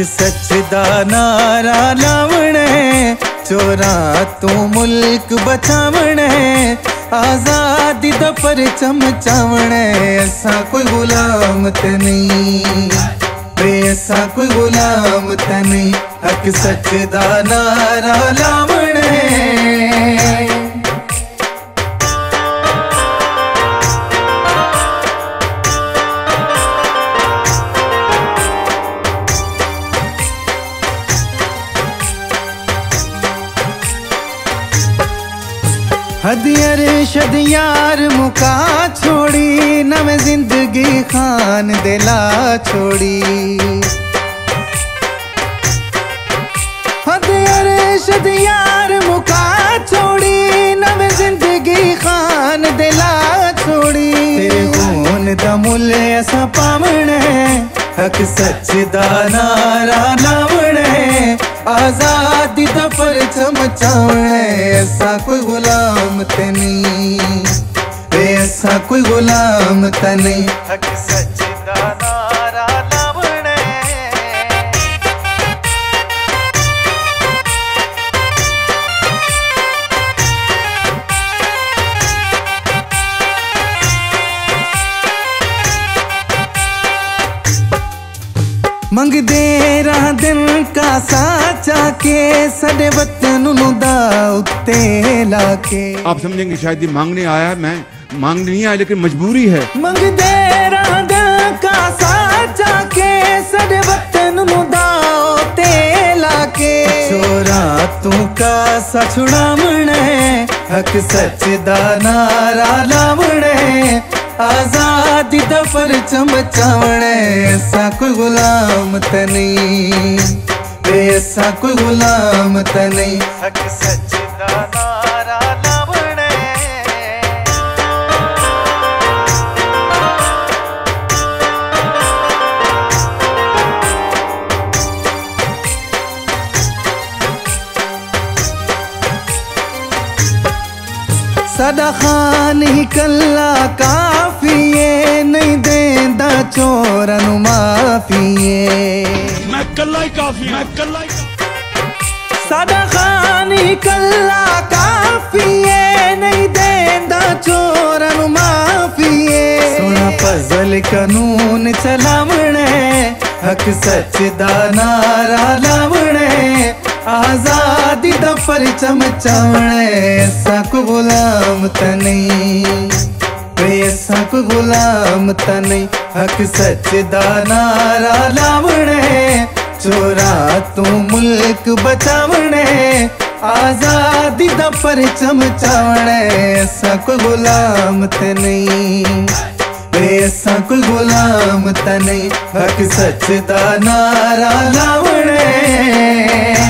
इश्क सचदा नारा लावण है, चोरा तू मुल्क बचावण है, आजादी दा परचम चावण है। असां कोई गुलाम ते नहीं, असां कोई गुलाम ते नहीं, हक सचदा नारा लावण है। हदियर शदियार मुका छोड़ी, नव जिंदगी खान दिला छोड़ी। हदियर शदियार मुका छोड़ी, नव जिंदगी खान दिला छोड़ी। तेरे खून दा मुल असा पावण है, हक सच दा नारा लावण है, आजादी दा परचम चावण है। असां कोई गुलाम ते नहीं, वे असां कोई गुलाम ते नहीं, हक सच दा नारा लावण है। मंगदे रहां दिन का साचा के सदे वतन नू दा उत्ते लाके। आप समझेंगे शायद ये मांगने आया है, मैं मांगने नहीं आया लेकिन मजबूरी है। मंगदे रहां दिन का साचा के सदे वतन नू दा उत्ते लाके, चोरा तू का सा छुड़ावण है, हक सच दा नारा लावण है, आजादी दा परचम चावण है। असां कोई गुलाम ते नहीं, वे असां कोई गुलाम ते नहीं, हक सच दा नारा लावण है। सदा खान ही कल्ला का नहीं देंदा चोरा नू माफिए। मैं कल्ला ही काफी, मैं कल्ला ही सादा खान ही कल्ला काफिए, नहीं देंदा चोरा नू माफिए। सोना फजल कानून चलावण है, हक सच दा नारा लावण है, आजादी दा परचम चावण है। असां कोई गुलाम ते नहीं, असां कोई गुलाम ते नहीं, हक सच दा नारा लावण है, चोरा तू मुल्क बचावण है, आजादी दा परचम चावण है। असां कोई गुलाम ते नहीं, असां कोई गुलाम ते नहीं, हक सच दा नारा लावण है।